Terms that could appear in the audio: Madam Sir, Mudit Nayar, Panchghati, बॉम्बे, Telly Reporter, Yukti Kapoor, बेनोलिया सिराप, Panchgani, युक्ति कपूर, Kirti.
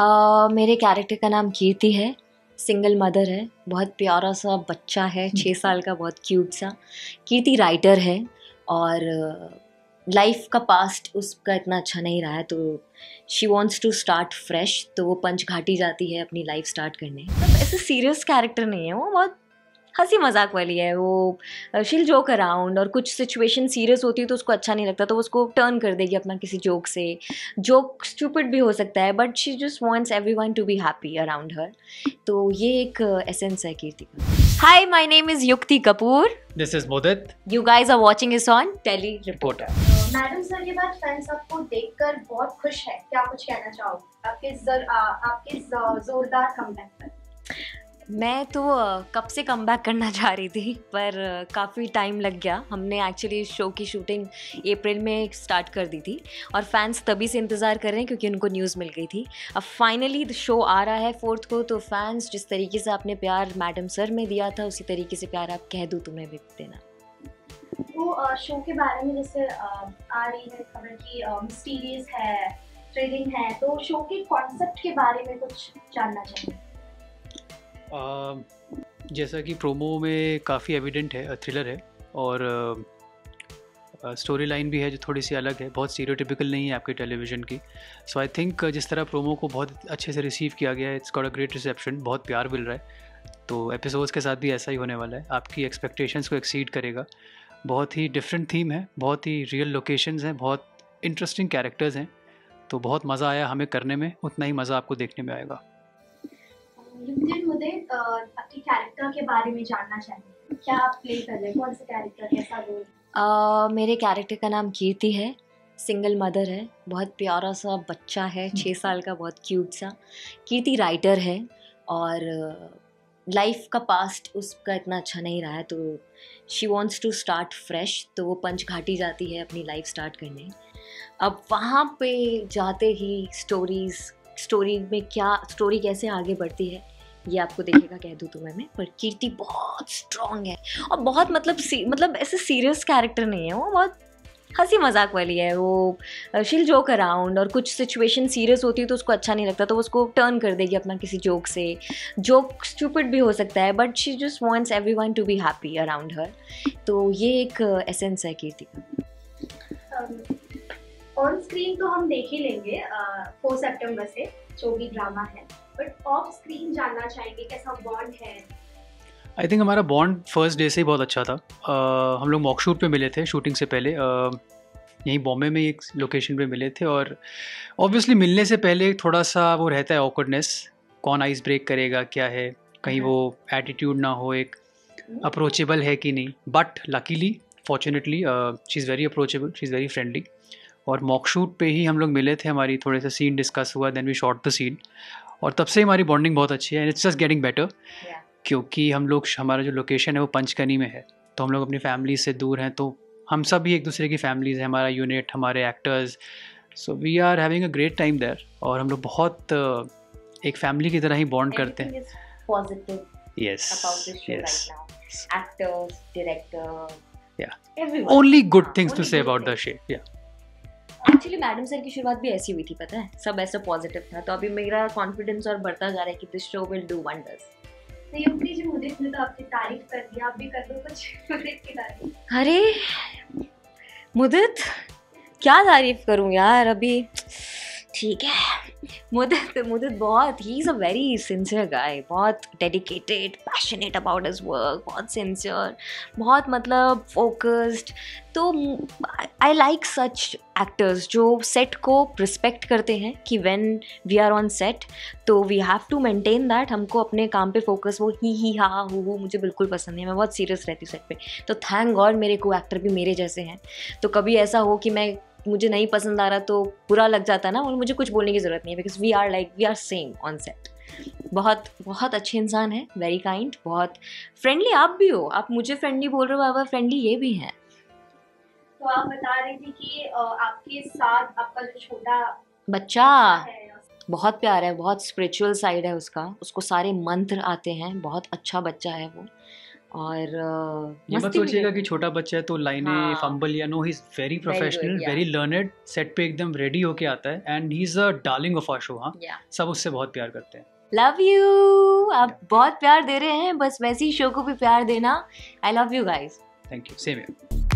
मेरे कैरेक्टर का नाम कीर्ति है, सिंगल मदर है, बहुत प्यारा सा बच्चा है 6 साल का, बहुत क्यूट सा। कीर्ति राइटर है और लाइफ का पास्ट उसका इतना अच्छा नहीं रहा है, तो she wants to start fresh, तो वो पंचघाटी जाती है अपनी लाइफ स्टार्ट करने। तो ऐसे सीरियस कैरेक्टर नहीं है वो, बहुत हंसी मजाक वाली है वो। शील जोक अराउंड, और कुछ सिचुएशन सीरियस होती है तो उसको अच्छा नहीं लगता, तो उसको टर्न कर देगी अपना किसी जोक से। जोक स्टूपिड भी हो सकता है, but she just wants everyone to be happy around her. तो ये एक एसेंस है कीर्ति का। High, my name is युक्ति कपूर। This is Mudit. You guys are watching इस on tele reporter. Madam sir, ये बात फैंस आपको देखकर बहुत खुश है, क्या कुछ कहना चाहोगे आपके जोरदार कमबैक पर? मैं तो कब से कमबैक करना चाह रही थी, पर काफ़ी टाइम लग गया। हमने एक्चुअली शो की शूटिंग अप्रैल में स्टार्ट कर दी थी और फैंस तभी से इंतज़ार कर रहे हैं क्योंकि उनको न्यूज़ मिल गई थी। अब फाइनली शो आ रहा है 4th को, तो फैंस जिस तरीके से आपने प्यार मैडम सर में दिया था, उसी तरीके से प्यार आप कह दो तुम्हें भी देना। तो शो के बारे में जैसे आ रही है खबर की मिस्टीरियस है, थ्रिलिंग है, तो शो के कॉन्सेप्ट के बारे में कुछ जानना चाहिए। जैसा कि प्रोमो में काफ़ी एविडेंट है, थ्रिलर है और स्टोरी लाइन भी है जो थोड़ी सी अलग है, बहुत स्टीरियोटिपिकल नहीं है आपके टेलीविज़न की। सो आई थिंक जिस तरह प्रोमो को बहुत अच्छे से रिसीव किया गया है, it's got a great reception, बहुत प्यार मिल रहा है, तो एपिसोड्स के साथ भी ऐसा ही होने वाला है। आपकी एक्सपेक्टेशंस को एक्सीड करेगा। बहुत ही डिफरेंट थीम है, बहुत ही रियल लोकेशंस हैं, बहुत इंटरेस्टिंग कैरेक्टर्स हैं, तो बहुत मज़ा आया हमें करने में, उतना ही मज़ा आपको देखने में आएगा। मुझे आपके कैरेक्टर के बारे में जानना चाहिए, क्या आप प्ले कर रहे हैं, कौन सा कैरेक्टर, कैसा रोल? मेरे कैरेक्टर का नाम कीर्ति है, सिंगल मदर है, बहुत प्यारा सा बच्चा है 6 साल का, बहुत क्यूट सा। कीर्ति राइटर है और लाइफ का पास्ट उसका इतना अच्छा नहीं रहा है, तो she wants to start fresh, तो वो पंचघाटी जाती है अपनी लाइफ स्टार्ट करने। अब वहाँ पे जाते ही स्टोरी में स्टोरी कैसे आगे बढ़ती है ये आपको देखेगा कह दूँ तुम्हें मैं। पर कीर्ति बहुत स्ट्रॉन्ग है और बहुत मतलब ऐसे सीरियस कैरेक्टर नहीं है वो, बहुत हंसी मजाक वाली है वो। शील जोक अराउंड, और कुछ सिचुएशन सीरियस होती है तो उसको अच्छा नहीं लगता, तो उसको टर्न कर देगी अपना किसी जोक से। जोक स्टूपिड भी हो सकता है, but she just wants everyone to be happy around her. तो ये एक एसेंस है कीर्ति का। ऑन स्क्रीन तो हम देख ही लेंगे 4 सितंबर से जो भी ड्रामा है, बट ऑफ स्क्रीन जानना चाहेंगे कैसा बॉन्ड है? आई थिंक हमारा बॉन्ड फर्स्ट डे से ही बहुत अच्छा था। हम लोग मॉकशूट पे मिले थे शूटिंग से पहले, यहीं बॉम्बे में एक लोकेशन पे मिले थे, और ऑब्वियसली मिलने से पहले थोड़ा सा वो रहता है ऑकवर्डनेस, कौन आइस ब्रेक करेगा, क्या है, कहीं वो एटीट्यूड ना हो, एक अप्रोचेबल है कि नहीं। But luckily, fortunately, she is very approachable, she is very friendly, और मॉकशूट पे ही हम लोग मिले थे, हमारी थोड़े से सीन डिस्कस हुआ, then we shot the scene, और तब से हमारी बॉन्डिंग बहुत अच्छी है। And it's just getting better, क्योंकि हमारा जो लोकेशन है वो पंचगनी में है, तो हम लोग अपनी फैमिली से दूर हैं, तो हम सब भी एक दूसरे की फैमिलीज़ है, हमारा यूनिट, हमारे actors, so we are having a great time there, और हम लोग बहुत एक फैमिली की तरह ही बॉन्ड करते हैं। Only good things to say about the show. Actually madam sir की शुरुआत भी ऐसी हुई थी, पता है, सब ऐसा पॉजिटिव था, तो अभी मेरा कॉन्फिडेंस और बढ़ता जा रहा है कि this show will do wonders. तो युक्ति जी, मुदित ने तो आपकी तारीफ कर दी, आप भी कर दो कुछ मुदित की तारीफ। अरे मुदित, क्या तारीफ करूं यार, अभी ठीक है। मुदित बहुत, he is a very sincere guy, बहुत dedicated, passionate about his work, बहुत सिंसियर, बहुत फोकस्ड। तो आई लाइक सच एक्टर्स जो सेट को रिस्पेक्ट करते हैं कि when we are on set तो we have to maintain that, हमको अपने काम पे फोकस, वो ही हा हा हु मुझे बिल्कुल पसंद नहीं है। मैं बहुत सीरियस रहती हूँ सेट पे, तो थैंक गॉड मेरे को एक्टर भी मेरे जैसे हैं, तो कभी ऐसा हो कि मुझे नहीं पसंद आ रहा तो बुरा लग जाता ना, और मुझे कुछ बोलने की ज़रूरत नहीं है, because we are same on set. बहुत बहुत अच्छे इंसान हैं, वेरी काइंड, बहुत फ्रेंडली। आप भी हो, आप मुझे फ्रेंडली बोल रहे हो, आप फ्रेंडली ये भी हैं। तो आप बता रही थी कि आपके साथ आपका जो छोटा बच्चा है, बहुत प्यारा है, बहुत स्पिरिचुअल साइड है उसका, उसको सारे मंत्र आते हैं, बहुत अच्छा बच्चा है वो, और ये मत सोचिएगा कि छोटा बच्चा है तो लाइनें फंबल या no, he is very professional, very learned, set पे एकदम रेडी होके आता है and he is a darling of our show. हाँ, सब उससे बहुत प्यार करते हैं। लव यू, आप बहुत प्यार दे रहे हैं, बस वैसे ही शो को भी प्यार देना। I love you guys. Thank you. Same here.